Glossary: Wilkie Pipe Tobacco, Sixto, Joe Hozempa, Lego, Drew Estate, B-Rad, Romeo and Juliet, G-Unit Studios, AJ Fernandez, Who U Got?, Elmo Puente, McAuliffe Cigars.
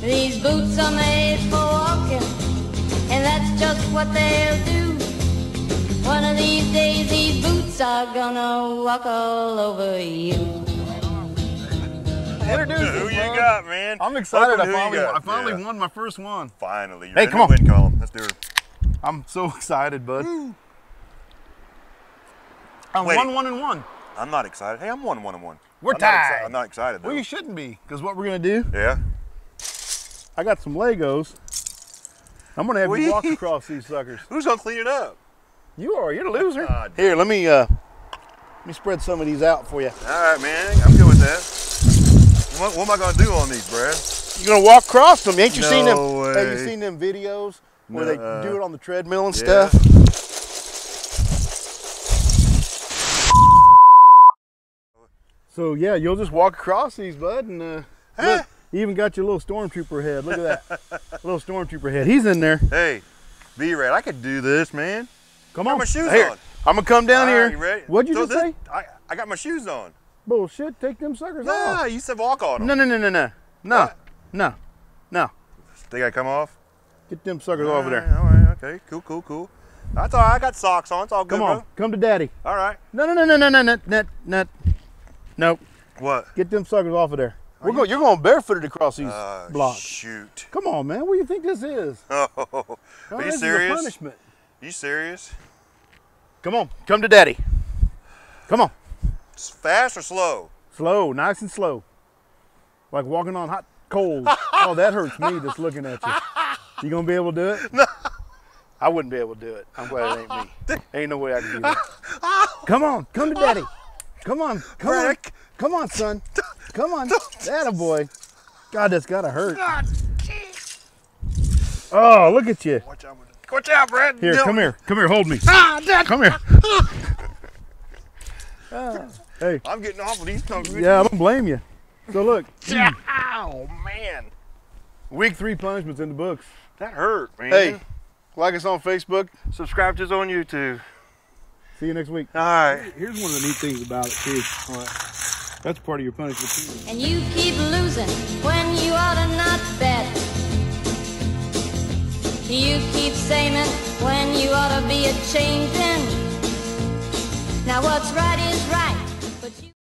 These boots are made for walking, and that's just what they'll do. One of these days these boots are gonna walk all over you. Introduce who us, you bro. Got, man. I'm excited. I finally won my first one. Finally. You're hey, come on. Win column. Let's do it. I'm so excited, bud. Woo. I'm 1-1-1. I'm not excited. Hey, I'm 1-1-1. We're tied. I'm not excited, though. Well, you shouldn't be, because what we're going to do. Yeah. I got some Legos. I'm going to have you walk across these suckers. Who's going to clean it up? You are. You're the loser. Here, let me spread some of these out for you. All right, man. I'm good with that. What am I going to do on these, Brad? You're going to walk across them. Ain't you seen them? Way. Have you seen them videos where they do it on the treadmill and stuff? So, yeah, you'll just walk across these, bud. And look, you even got your little stormtrooper head. Look at that. Little stormtrooper head. He's in there. Hey, B-Rad, I could do this, man. Come on. I got my shoes on. I'm going to come down here. You ready? What'd you just say? I got my shoes on. Bullshit, take them suckers off. No, you said walk on them. No. They gotta come off? Get them suckers over there. All right, okay, cool. That's all right, I got socks on, it's all good, bro. Come to daddy. All right. No. What? Get them suckers off of there. You're going barefooted across these blocks. Shoot. Come on, man, what do you think this is? Oh, are you serious? This is a punishment. You serious? Come on, come to daddy. Come on. Fast or slow? Slow, nice and slow. Like walking on hot coals. Oh, that hurts me just looking at you. You gonna be able to do it? No. I wouldn't be able to do it. I'm glad it ain't me. Ain't no way I can do that. Come on, come to daddy. Come on. Come on, son. Come on. Attaboy. God, that's gotta hurt. God, geez. Oh, look at you. Watch out, Brad. Here, come here, hold me. Dad. Come here. Hey, I'm getting off of these tongues. Yeah, I don't blame you. So look. Oh, man. Week 3 punishments in the books. That hurt, man. Hey, like us on Facebook. Subscribe to us on YouTube. See you next week. All right. Here's one of the neat things about it, too. That's part of your punishment, too. And you keep losing when you ought to not bet. You keep saying it when you ought to be a champion. Now what's right is right.